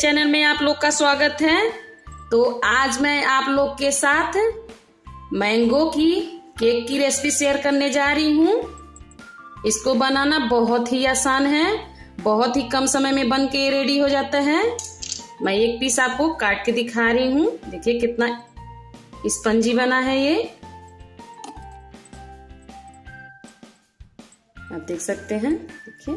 Channel में आप लोग का स्वागत है। तो आज मैं आप लोग के साथ मैंगो की केक की रेसिपी शेयर करने जा रही हूँ। इसको बनाना बहुत ही आसान है, बहुत ही कम समय में बन के रेडी हो जाता है। मैं एक पीस आपको काट के दिखा रही हूँ। देखिए कितना स्पंजी बना है ये, आप देख सकते हैं। देखिए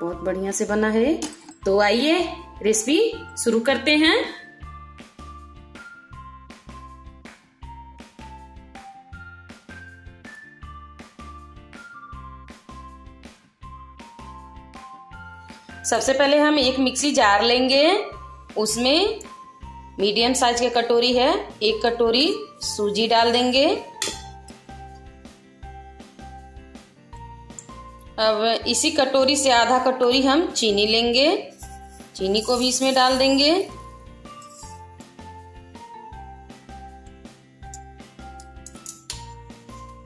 बहुत बढ़िया से बना है। तो आइए रेसिपी शुरू करते हैं। सबसे पहले हम एक मिक्सी जार लेंगे, उसमें मीडियम साइज की कटोरी है, एक कटोरी सूजी डाल देंगे। अब इसी कटोरी से आधा कटोरी हम चीनी लेंगे, चीनी को भी इसमें डाल देंगे।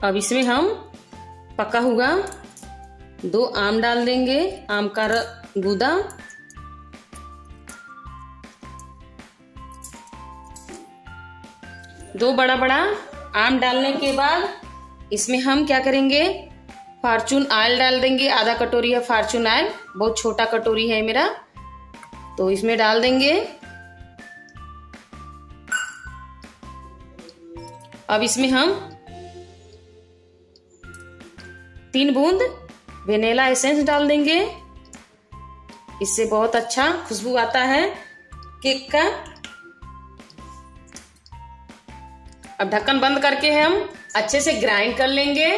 अब इसमें हम पका हुआ 2 आम डाल देंगे, आम का गूदा। दो बड़ा बड़ा आम डालने के बाद इसमें हम क्या करेंगे, फार्चून ऑयल डाल देंगे। आधा कटोरी है फार्चून ऑयल, बहुत छोटा कटोरी है मेरा, तो इसमें डाल देंगे। अब इसमें हम 3 बूंद वेनिला एसेंस डाल देंगे, इससे बहुत अच्छा खुशबू आता है केक का। अब ढक्कन बंद करके हम अच्छे से ग्राइंड कर लेंगे।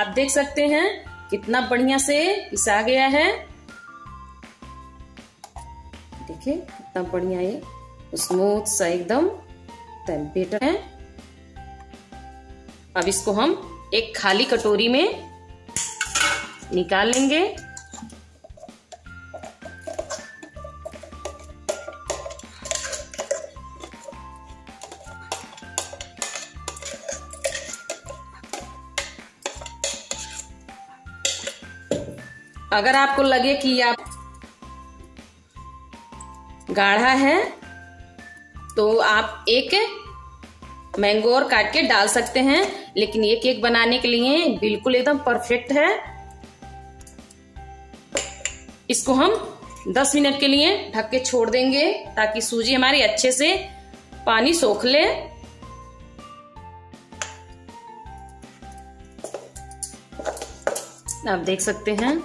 आप देख सकते हैं कितना बढ़िया से पिसा गया है। देखिए कितना बढ़िया ये स्मूथ सा एकदम टेम्परेचर है। अब इसको हम एक खाली कटोरी में निकाल लेंगे। अगर आपको लगे कि आप गाढ़ा है तो आप एक मैंगो और काट के डाल सकते हैं, लेकिन ये केक बनाने के लिए बिल्कुल एकदम परफेक्ट है। इसको हम 10 मिनट के लिए ढक के छोड़ देंगे ताकि सूजी हमारी अच्छे से पानी सोख ले। आप देख सकते हैं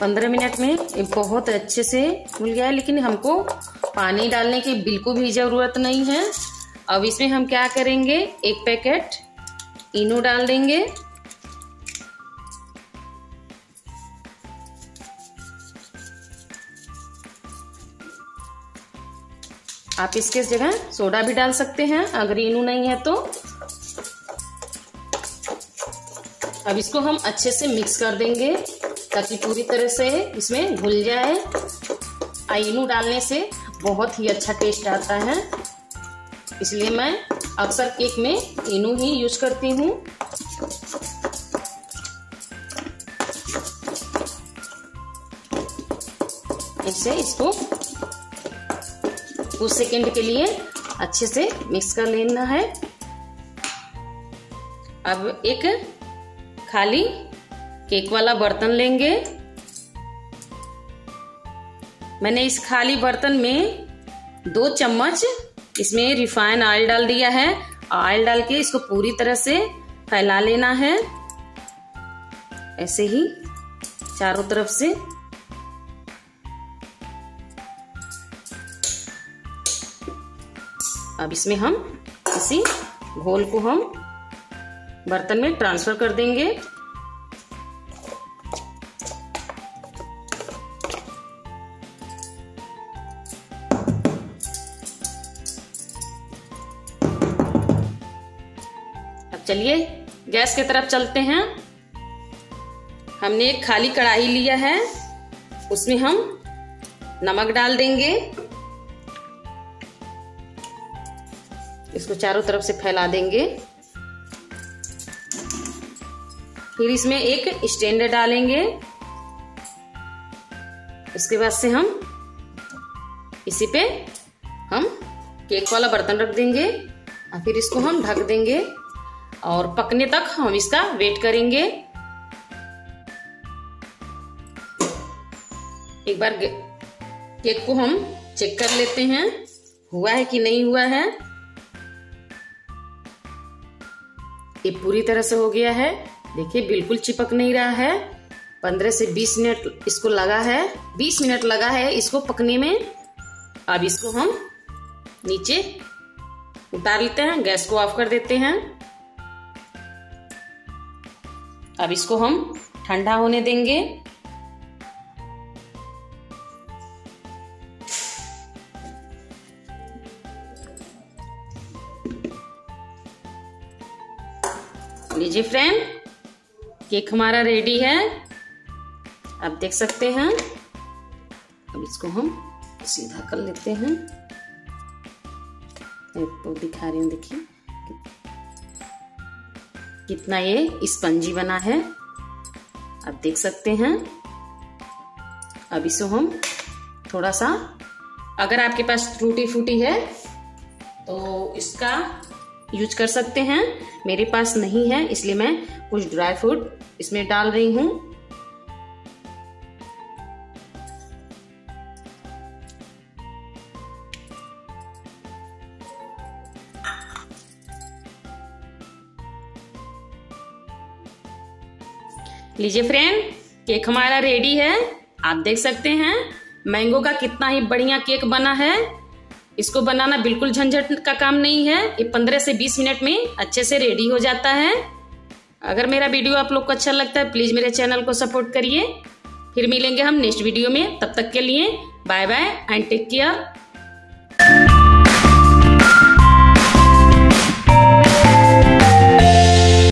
15 मिनट में ये बहुत अच्छे से फूल गया है, लेकिन हमको पानी डालने की बिल्कुल भी ज़रूरत नहीं है। अब इसमें हम क्या करेंगे, एक पैकेट इनो डाल देंगे। आप इसके जगह सोडा भी डाल सकते हैं अगर इनो नहीं है तो। अब इसको हम अच्छे से मिक्स कर देंगे ताकि पूरी तरह से इसमें घुल जाए। इनो डालने से बहुत ही अच्छा टेस्ट आता है, इसलिए मैं अक्सर केक में इनो ही यूज करती हूँ। इससे इसको कुछ सेकेंड के लिए अच्छे से मिक्स कर लेना है। अब एक खाली केक वाला बर्तन लेंगे। मैंने इस खाली बर्तन में 2 चम्मच इसमें रिफाइन ऑयल डाल दिया है। ऑयल डाल के इसको पूरी तरह से फैला लेना है, ऐसे ही चारों तरफ से। अब इसमें हम इसी घोल को हम बर्तन में ट्रांसफर कर देंगे। अब चलिए गैस की तरफ चलते हैं। हमने एक खाली कढ़ाई लिया है, उसमें हम नमक डाल देंगे, इसको चारों तरफ से फैला देंगे। फिर इसमें एक स्टैंडर डालेंगे, उसके बाद से हम इसी पे हम केक वाला बर्तन रख देंगे और फिर इसको हम ढक देंगे और पकने तक हम इसका वेट करेंगे। एक बार केक को हम चेक कर लेते हैं हुआ है कि नहीं हुआ है। ये पूरी तरह से हो गया है, देखिए बिल्कुल चिपक नहीं रहा है। 15 से 20 मिनट इसको लगा है, 20 मिनट लगा है इसको पकने में। अब इसको हम नीचे उतार लेते हैं, गैस को ऑफ कर देते हैं। अब इसको हम ठंडा होने देंगे। लीजिए फ्रेंड, केक हमारा रेडी है, आप देख सकते हैं। अब इसको हम सीधा कर लेते हैं, तो दिखा रही हूँ, देखिए कितना ये स्पंजी बना है, आप देख सकते हैं। अब इसको हम थोड़ा सा, अगर आपके पास टूटी फूटी है तो इसका यूज कर सकते हैं, मेरे पास नहीं है इसलिए मैं कुछ ड्राई फ्रूट इसमें डाल रही हूँ। लीजिए फ्रेंड, केक हमारा रेडी है, आप देख सकते हैं। मैंगो का कितना ही बढ़िया केक बना है। इसको बनाना बिल्कुल झंझट का काम नहीं है, ये 15 से 20 मिनट में अच्छे से रेडी हो जाता है। अगर मेरा वीडियो आप लोग को अच्छा लगता है प्लीज मेरे चैनल को सपोर्ट करिए। फिर मिलेंगे हम नेक्स्ट वीडियो में, तब तक के लिए bye bye and take care.